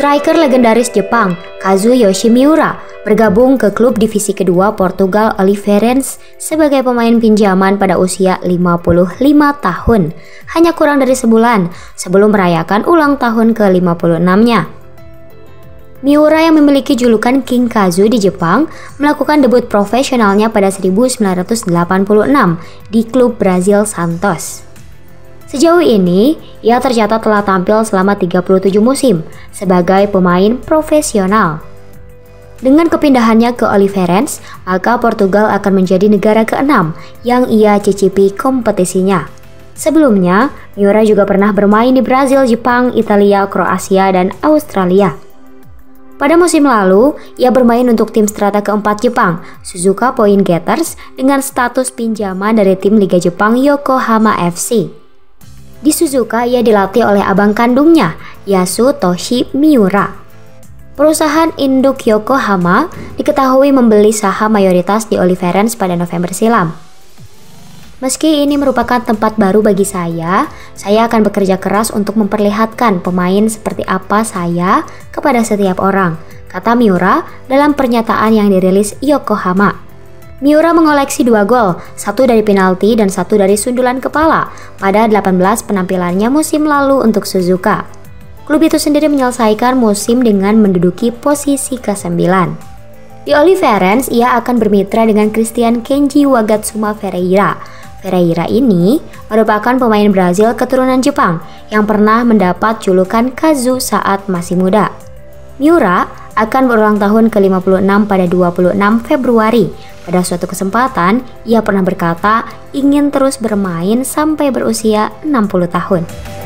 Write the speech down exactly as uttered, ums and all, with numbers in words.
Striker legendaris Jepang Kazuyoshi Miura bergabung ke klub divisi kedua Portugal Oliveirense sebagai pemain pinjaman pada usia lima puluh lima tahun, hanya kurang dari sebulan sebelum merayakan ulang tahun ke lima puluh enam-nya. Miura yang memiliki julukan King Kazu di Jepang melakukan debut profesionalnya pada seribu sembilan ratus delapan puluh enam di klub Brazil Santos. Sejauh ini, ia tercatat telah tampil selama tiga puluh tujuh musim sebagai pemain profesional. Dengan kepindahannya ke Oliveirense, maka Portugal akan menjadi negara keenam yang ia cicipi kompetisinya. Sebelumnya, Miura juga pernah bermain di Brazil, Jepang, Italia, Kroasia, dan Australia. Pada musim lalu, ia bermain untuk tim strata keempat Jepang, Suzuka Point Getters, dengan status pinjaman dari tim Liga Jepang Yokohama F C. Di Suzuka, ia dilatih oleh abang kandungnya, Yasutoshi Miura. Perusahaan induk Yokohama diketahui membeli saham mayoritas di Oliveirense pada November silam. Meski ini merupakan tempat baru bagi saya, saya akan bekerja keras untuk memperlihatkan pemain seperti apa saya kepada setiap orang, kata Miura dalam pernyataan yang dirilis Yokohama. Miura mengoleksi dua gol, satu dari penalti dan satu dari sundulan kepala pada delapan belas penampilannya musim lalu untuk Suzuka. Klub itu sendiri menyelesaikan musim dengan menduduki posisi kesembilan. Di Oliveirense, ia akan bermitra dengan Christian Kenji Wagatsuma Ferreira. Ferreira ini merupakan pemain Brazil keturunan Jepang yang pernah mendapat julukan Kazu saat masih muda. Miura akan berulang tahun ke lima puluh enam pada dua puluh enam Februari. Pada suatu kesempatan, ia pernah berkata ingin terus bermain sampai berusia enam puluh tahun.